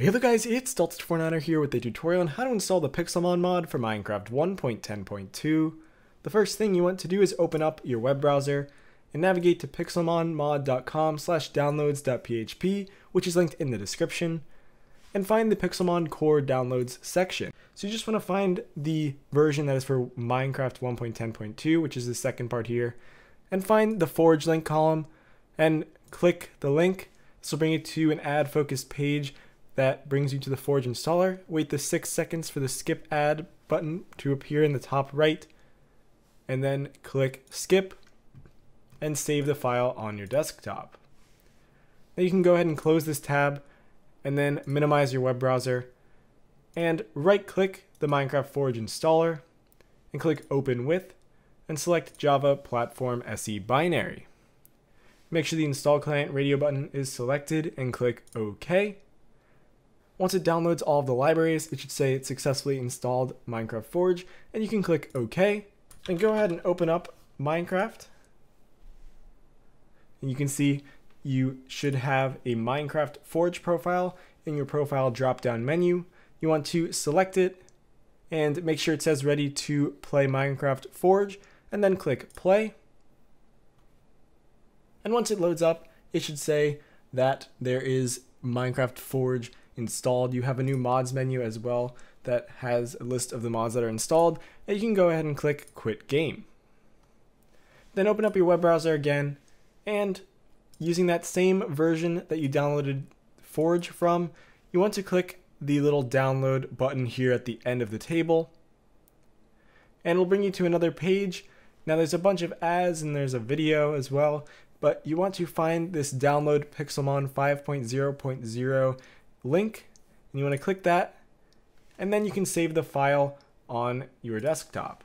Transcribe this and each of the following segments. Hey there guys, it's Delta249er here with a tutorial on how to install the Pixelmon mod for Minecraft 1.10.2. The first thing you want to do is open up your web browser and navigate to pixelmonmod.com/downloads.php, which is linked in the description, and find the Pixelmon core downloads section. So you just want to find the version that is for Minecraft 1.10.2, which is the second part here, and find the Forge link column and click the link. This will bring you to an ad focused page that brings you to the Forge installer. Wait the 6 seconds for the skip ad button to appear in the top right, and then click skip and save the file on your desktop. Now you can go ahead and close this tab and then minimize your web browser and right click the Minecraft Forge installer and click open with and select Java Platform SE Binary. Make sure the install client radio button is selected and click OK. Once it downloads all of the libraries, it should say it successfully installed Minecraft Forge, and you can click OK. And go ahead and open up Minecraft. And you can see you should have a Minecraft Forge profile in your profile drop-down menu. You want to select it and make sure it says ready to play Minecraft Forge, and then click play. And once it loads up, it should say that there is Minecraft Forge installed. You have a new mods menu as well that has a list of the mods that are installed, and you can go ahead and click quit game. Then open up your web browser again, and using that same version that you downloaded Forge from, you want to click the little download button here at the end of the table, and it'll bring you to another page. Now there's a bunch of ads and there's a video as well, but you want to find this download Pixelmon 5.0.0 link, and you want to click that, and then you can save the file on your desktop.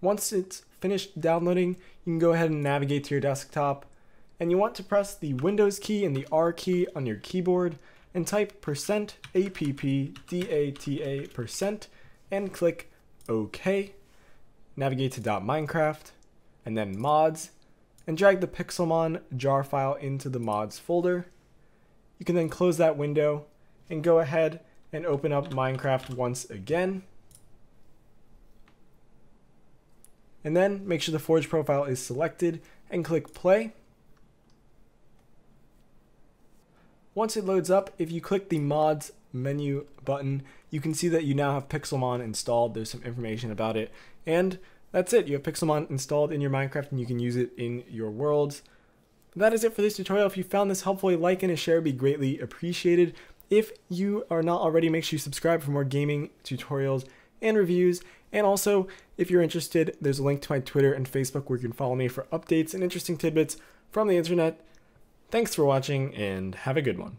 Once it's finished downloading, you can go ahead and navigate to your desktop, and you want to press the Windows key and the R key on your keyboard and type %appdata% and click OK. Navigate to .minecraft and then mods, and drag the Pixelmon jar file into the mods folder. You can then close that window and go ahead and open up Minecraft once again. And then make sure the Forge profile is selected and click play. Once it loads up, if you click the mods menu button, you can see that you now have Pixelmon installed. There's some information about it, and that's it. You have Pixelmon installed in your Minecraft and you can use it in your worlds. That is it for this tutorial. If you found this helpful, a like and a share would be greatly appreciated. If you are not already, make sure you subscribe for more gaming tutorials and reviews. And also, if you're interested, there's a link to my Twitter and Facebook where you can follow me for updates and interesting tidbits from the internet. Thanks for watching and have a good one.